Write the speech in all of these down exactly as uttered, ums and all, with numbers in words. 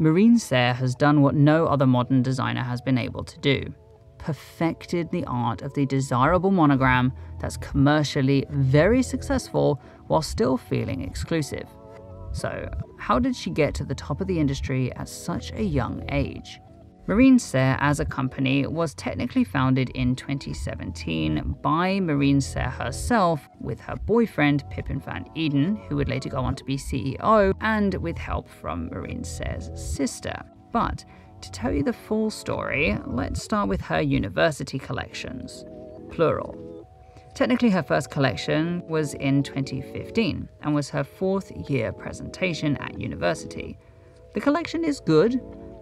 Marine Serre has done what no other modern designer has been able to do. Perfected the art of the desirable monogram that's commercially very successful while still feeling exclusive. So, how did she get to the top of the industry at such a young age? Marine Serre as a company was technically founded in twenty seventeen by Marine Serre herself with her boyfriend Pippin van Eden, who would later go on to be C E O, and with help from Marine Serre's sister. But to tell you the full story, let's start with her university collections, plural. Technically, her first collection was in twenty fifteen and was her fourth year presentation at university. The collection is good.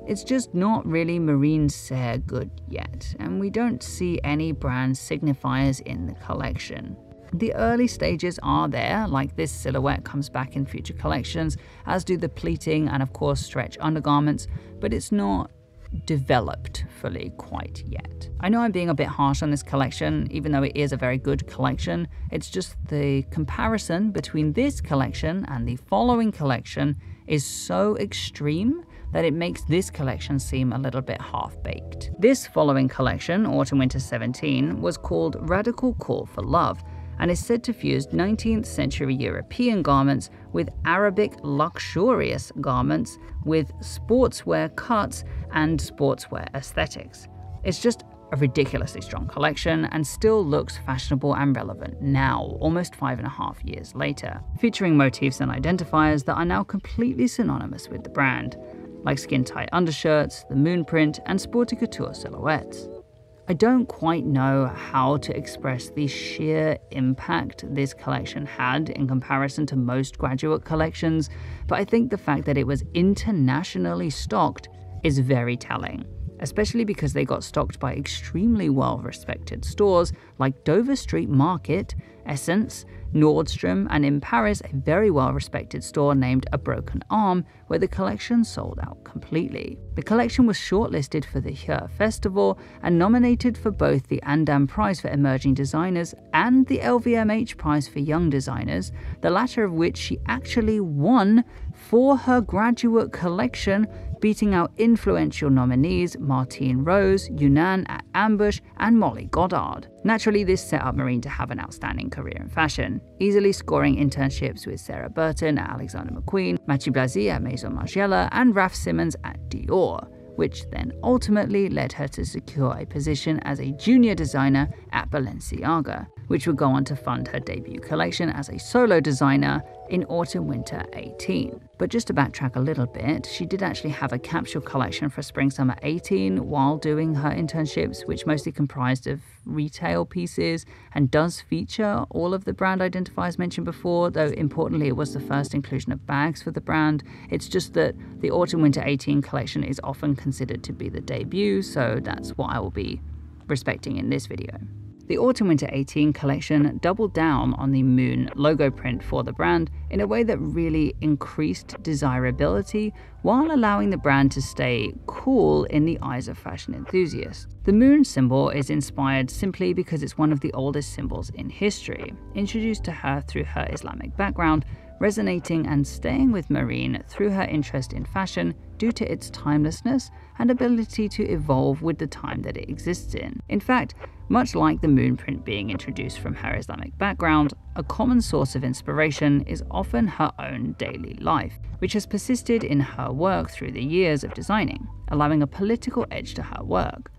It's just not really Marine Serre good yet, and we don't see any brand signifiers in the collection. The early stages are there, like this silhouette comes back in future collections, as do the pleating and of course stretch undergarments, but it's not developed fully quite yet. I know I'm being a bit harsh on this collection, even though it is a very good collection. It's just the comparison between this collection and the following collection is so extreme that it makes this collection seem a little bit half-baked. This following collection, Autumn-Winter seventeen, was called Radical Call for Love and is said to fuse nineteenth century European garments with Arabic luxurious garments with sportswear cuts and sportswear aesthetics. It's just a ridiculously strong collection and still looks fashionable and relevant now, almost five and a half years later, featuring motifs and identifiers that are now completely synonymous with the brand, like skin-tight undershirts, the moon print, and sporty couture silhouettes. I don't quite know how to express the sheer impact this collection had in comparison to most graduate collections, but I think the fact that it was internationally stocked is very telling, especially because they got stocked by extremely well-respected stores like Dover Street Market, Essence, Nordstrom, and in Paris, a very well-respected store named A Broken Arm, where the collection sold out completely. The collection was shortlisted for the Hyères Festival and nominated for both the Andam Prize for Emerging Designers and the L V M H Prize for Young Designers, the latter of which she actually won for her graduate collection, beating out influential nominees Martine Rose, Yunan at Ambush, and Molly Goddard. Naturally, this set up Marine to have an outstanding career in fashion, easily scoring internships with Sarah Burton at Alexander McQueen, Mati Blasi at Maison Margiela, and Raf Simmons at Dior, which then ultimately led her to secure a position as a junior designer at Balenciaga, which would go on to fund her debut collection as a solo designer in Autumn-Winter eighteen. But just to backtrack a little bit, she did actually have a capsule collection for Spring-Summer eighteen while doing her internships, which mostly comprised of retail pieces and does feature all of the brand identifiers mentioned before, though importantly it was the first inclusion of bags for the brand. It's just that the Autumn-Winter eighteen collection is often considered to be the debut, so that's what I will be respecting in this video. The Autumn-Winter eighteen collection doubled down on the moon logo print for the brand in a way that really increased desirability while allowing the brand to stay cool in the eyes of fashion enthusiasts. The moon symbol is inspired simply because it's one of the oldest symbols in history, introduced to her through her Islamic background, resonating and staying with Marine through her interest in fashion due to its timelessness and ability to evolve with the time that it exists in. In fact, much like the moon print being introduced from her Islamic background, a common source of inspiration is often her own daily life, which has persisted in her work through the years of designing, allowing a political edge to her work.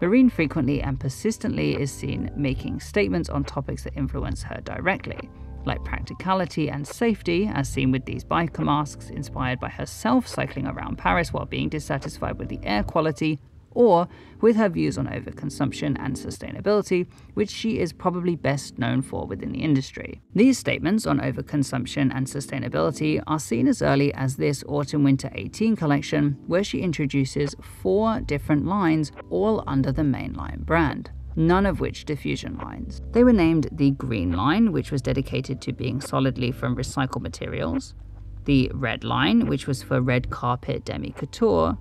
Marine frequently and persistently is seen making statements on topics that influence her directly, like practicality and safety, as seen with these biker masks inspired by herself cycling around Paris while being dissatisfied with the air quality, or with her views on overconsumption and sustainability, which she is probably best known for within the industry. These statements on overconsumption and sustainability are seen as early as this Autumn-Winter eighteen collection, where she introduces four different lines, all under the mainline brand, none of which diffusion lines. They were named the Green Line, which was dedicated to being solidly from recycled materials, the Red Line, which was for red carpet demi couture,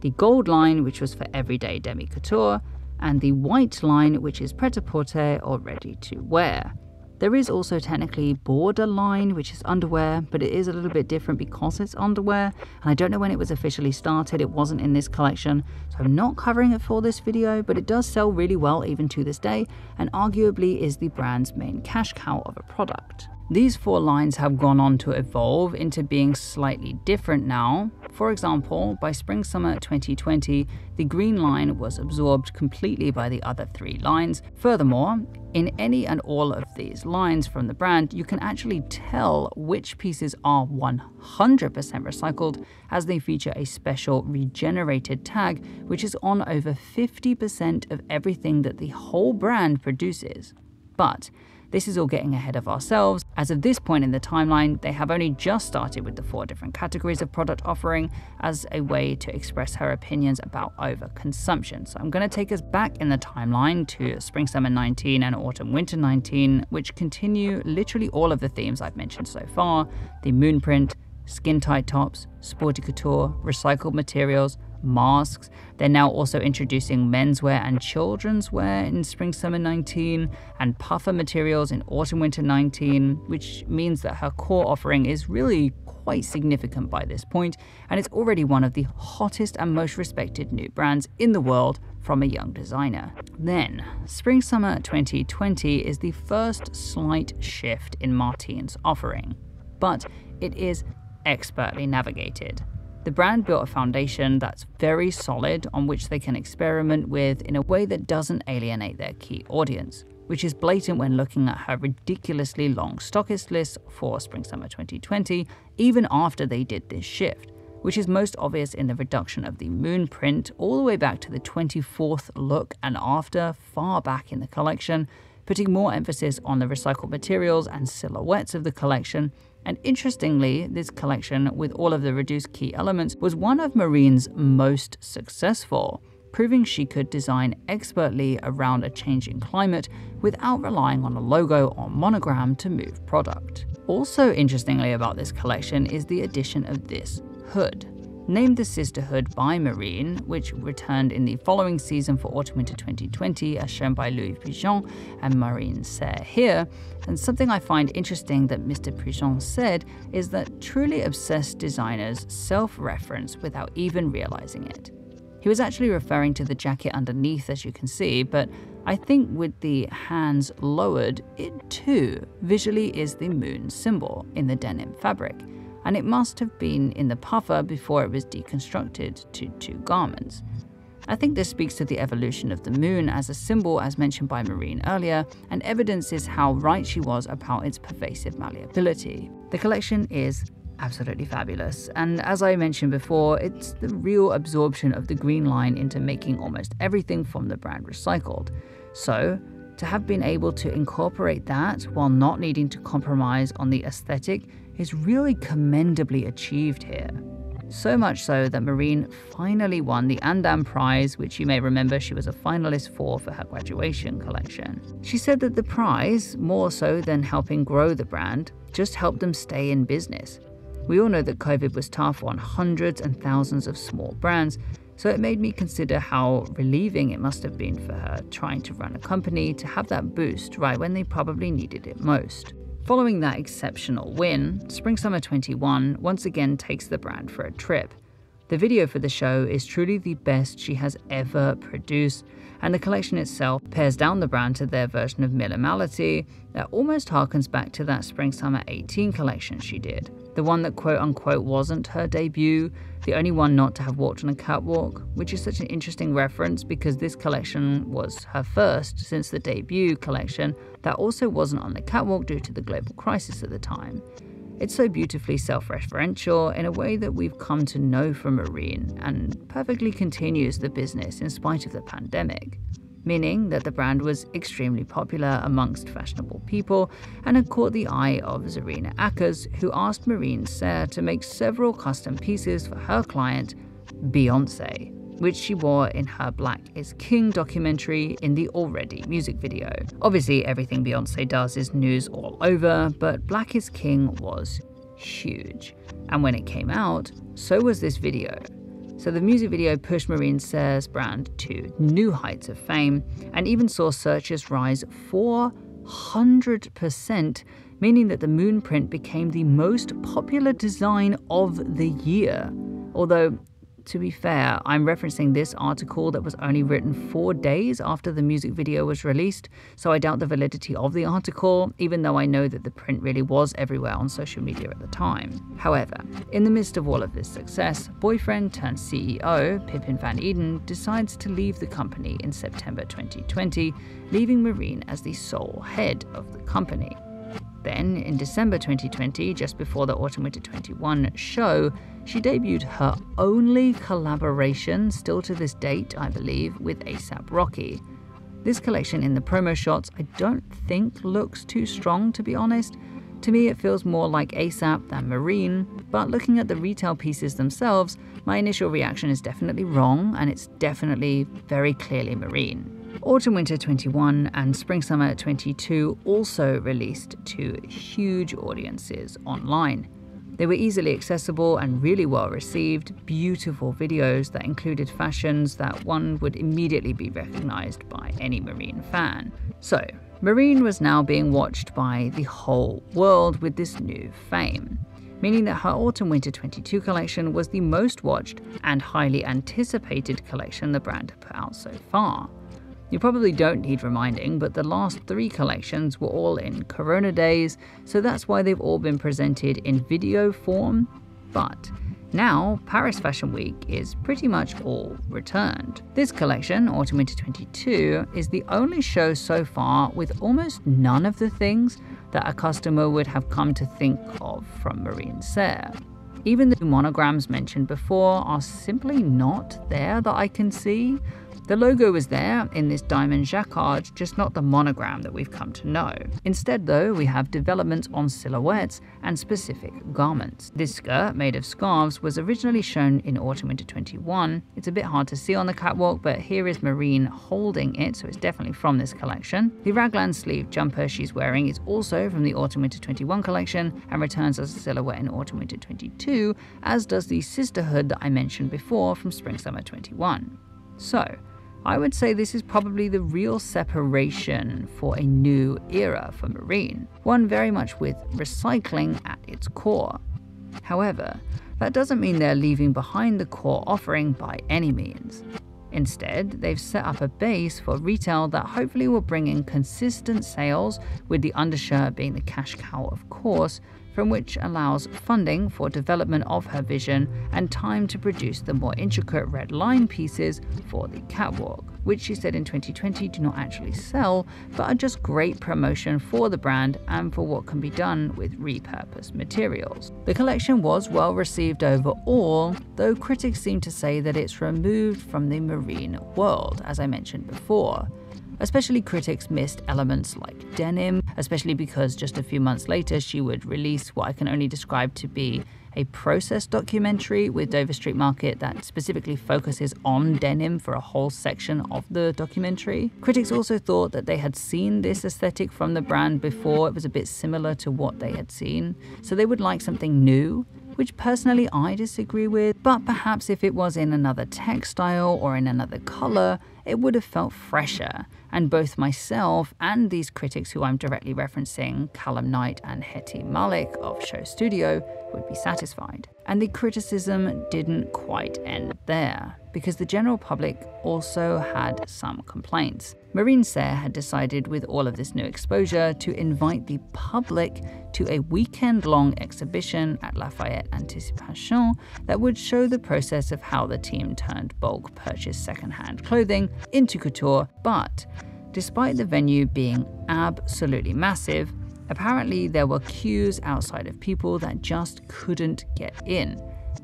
the Gold Line, which was for everyday demi couture, and the White Line, which is prêt-à-porter or ready to wear. There is also technically Borderline, which is underwear, but it is a little bit different because it's underwear, and I don't know when it was officially started. It wasn't in this collection, so I'm not covering it for this video, but it does sell really well even to this day, and arguably is the brand's main cash cow of a product. These four lines have gone on to evolve into being slightly different now. For example, by spring-summer twenty twenty, the green line was absorbed completely by the other three lines. Furthermore, in any and all of these lines from the brand, you can actually tell which pieces are one hundred percent recycled, as they feature a special regenerated tag, which is on over fifty percent of everything that the whole brand produces. But this is all getting ahead of ourselves. As of this point in the timeline, they have only just started with the four different categories of product offering as a way to express her opinions about overconsumption. So I'm going to take us back in the timeline to spring-summer nineteen and autumn-winter nineteen, which continue literally all of the themes I've mentioned so far: the moon print, skin-tight tops, sporty couture, recycled materials, masks. They're now also introducing menswear and children's wear in spring-summer nineteen and puffer materials in autumn-winter nineteen, which means that her core offering is really quite significant by this point, and it's already one of the hottest and most respected new brands in the world from a young designer. Then, spring-summer twenty twenty is the first slight shift in Martine's offering, but it is expertly navigated. The brand built a foundation that's very solid on which they can experiment with in a way that doesn't alienate their key audience, which is blatant when looking at her ridiculously long stockist list for spring-summer twenty twenty, even after they did this shift, which is most obvious in the reduction of the moon print all the way back to the twenty-fourth look and after, far back in the collection, putting more emphasis on the recycled materials and silhouettes of the collection. And interestingly, this collection, with all of the reduced key elements, was one of Marine's most successful, proving she could design expertly around a changing climate without relying on a logo or monogram to move product. Also interestingly about this collection is the addition of this hood, named the Sisterhood by Marine, which returned in the following season for autumn-winter twenty twenty, as shown by Louis Prigent and Marine Serre here. And something I find interesting that Mister Prigent said is that truly obsessed designers self-reference without even realizing it. He was actually referring to the jacket underneath, as you can see, but I think with the hands lowered, it too visually is the moon symbol in the denim fabric. And it must have been in the puffer before it was deconstructed to two garments. I think this speaks to the evolution of the moon as a symbol, as mentioned by Marine earlier, and evidences how right she was about its pervasive malleability. The collection is absolutely fabulous, and as I mentioned before, it's the real absorption of the green line into making almost everything from the brand recycled. So, to have been able to incorporate that while not needing to compromise on the aesthetic is really commendably achieved here. So much so that Marine finally won the Andam Prize, which you may remember she was a finalist for for her graduation collection. She said that the prize, more so than helping grow the brand, just helped them stay in business. We all know that COVID was tough on hundreds and thousands of small brands, so it made me consider how relieving it must have been for her trying to run a company to have that boost right when they probably needed it most. Following that exceptional win, spring-summer twenty-one once again takes the brand for a trip. The video for the show is truly the best she has ever produced, and the collection itself pairs down the brand to their version of minimality that almost harkens back to that spring-summer eighteen collection she did. The one that quote-unquote wasn't her debut, the only one not to have walked on a catwalk, which is such an interesting reference because this collection was her first since the debut collection that also wasn't on the catwalk due to the global crisis at the time. It's so beautifully self-referential in a way that we've come to know from Marine, and perfectly continues the business in spite of the pandemic, meaning that the brand was extremely popular amongst fashionable people and had caught the eye of Zarina Akers, who asked Marine Serre to make several custom pieces for her client, Beyoncé, which she wore in her Black is King documentary in the Already music video. Obviously, everything Beyoncé does is news all over, but Black is King was huge. And when it came out, so was this video. So the music video pushed Marine Serre's brand to new heights of fame, and even saw searches rise four one hundred percent, meaning that the moon print became the most popular design of the year. Although, to be fair, I'm referencing this article that was only written four days after the music video was released, so I doubt the validity of the article, even though I know that the print really was everywhere on social media at the time. However, in the midst of all of this success, boyfriend turned C E O, Pippin van Eden, decides to leave the company in September twenty twenty, leaving Marine as the sole head of the company. Then, in December twenty twenty, just before the Autumn Winter twenty-one show, she debuted her only collaboration, still to this date, I believe, with ASAP Rocky. This collection in the promo shots I don't think looks too strong, to be honest. To me, it feels more like ASAP than Marine, but looking at the retail pieces themselves, my initial reaction is definitely wrong, and it's definitely very clearly Marine. Autumn Winter twenty-one and Spring Summer twenty-two also released to huge audiences online. They were easily accessible and really well received, beautiful videos that included fashions that one would immediately be recognized by any Marine fan. So, Marine was now being watched by the whole world with this new fame, meaning that her Autumn Winter twenty-two collection was the most watched and highly anticipated collection the brand had put out so far. You probably don't need reminding, but the last three collections were all in Corona days, so that's why they've all been presented in video form. But now, Paris Fashion Week is pretty much all returned. This collection, Autumn Winter twenty-two, is the only show so far with almost none of the things that a customer would have come to think of from Marine Serre. Even the monograms mentioned before are simply not there that I can see. The logo was there in this diamond jacquard, just not the monogram that we've come to know. Instead though, we have developments on silhouettes and specific garments. This skirt, made of scarves, was originally shown in Autumn Winter twenty-one. It's a bit hard to see on the catwalk, but here is Marine holding it, so it's definitely from this collection. The raglan sleeve jumper she's wearing is also from the Autumn Winter twenty-one collection and returns as a silhouette in Autumn Winter twenty-two, as does the sisterhood that I mentioned before from Spring Summer twenty-one. So, I would say this is probably the real separation for a new era for Marine, one very much with recycling at its core. However, that doesn't mean they're leaving behind the core offering by any means. Instead, they've set up a base for retail that hopefully will bring in consistent sales, with the undershirt being the cash cow, of course, from which allows funding for development of her vision and time to produce the more intricate red line pieces for the catwalk, which she said in twenty twenty do not actually sell, but are just great promotion for the brand and for what can be done with repurposed materials. The collection was well received overall, though critics seem to say that it's removed from the Marine world, as I mentioned before. Especially critics missed elements like denim, especially because just a few months later she would release what I can only describe to be a process documentary with Dover Street Market that specifically focuses on denim for a whole section of the documentary. Critics also thought that they had seen this aesthetic from the brand before. It was a bit similar to what they had seen, so they would like something new, which personally I disagree with, but perhaps if it was in another textile or in another color, it would have felt fresher. And both myself and these critics who I'm directly referencing, Callum Knight and Hetty Malik of Show Studio, would be satisfied. And the criticism didn't quite end there, because the general public also had some complaints. Marine Serre had decided with all of this new exposure to invite the public to a weekend-long exhibition at Lafayette Anticipation that would show the process of how the team turned bulk purchase second-hand clothing into couture. But despite the venue being absolutely massive, apparently there were queues outside of people that just couldn't get in,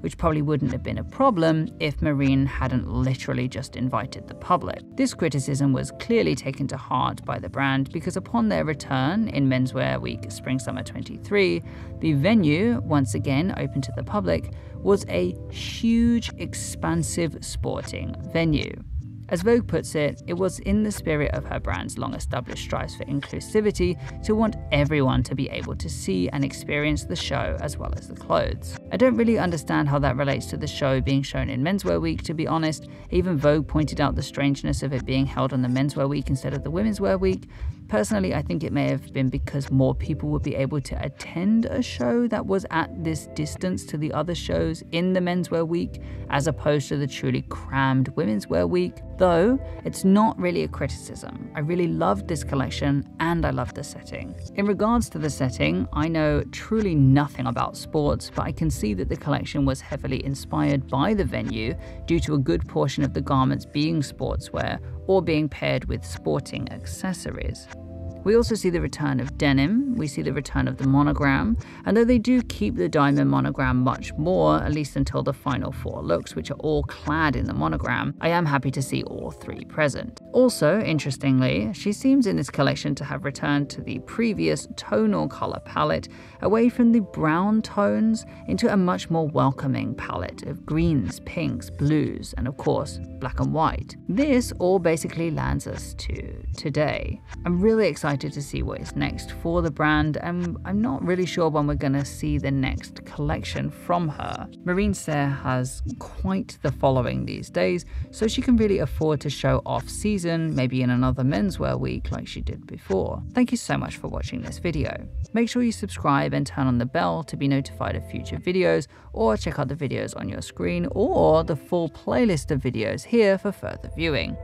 which probably wouldn't have been a problem if Marine hadn't literally just invited the public. This criticism was clearly taken to heart by the brand, because upon their return in Menswear Week Spring Summer twenty-three, the venue, once again open to the public, was a huge, expansive sporting venue. As Vogue puts it, it was in the spirit of her brand's long-established strives for inclusivity to want everyone to be able to see and experience the show as well as the clothes. I don't really understand how that relates to the show being shown in Menswear Week, to be honest. Even Vogue pointed out the strangeness of it being held on the Menswear Week instead of the Women's Wear Week. Personally, I think it may have been because more people would be able to attend a show that was at this distance to the other shows in the Menswear Week, as opposed to the truly crammed Women's Wear Week. Though, it's not really a criticism. I really loved this collection and I loved the setting. In regards to the setting, I know truly nothing about sports, but I can see that the collection was heavily inspired by the venue due to a good portion of the garments being sportswear or being paired with sporting accessories. We also see the return of denim, we see the return of the monogram, and though they do keep the diamond monogram much more, at least until the final four looks, which are all clad in the monogram, I am happy to see all three present. Also, interestingly, she seems in this collection to have returned to the previous tonal color palette, away from the brown tones into a much more welcoming palette of greens, pinks, blues, and of course, black and white. This all basically lands us to today. I'm really excited to see what is next for the brand, and I'm not really sure when we're gonna see the next collection from her. Marine Serre has quite the following these days, so she can really afford to show off season, maybe in another Menswear Week like she did before. Thank you so much for watching this video. Make sure you subscribe and turn on the bell to be notified of future videos, or check out the videos on your screen or the full playlist of videos here for further viewing.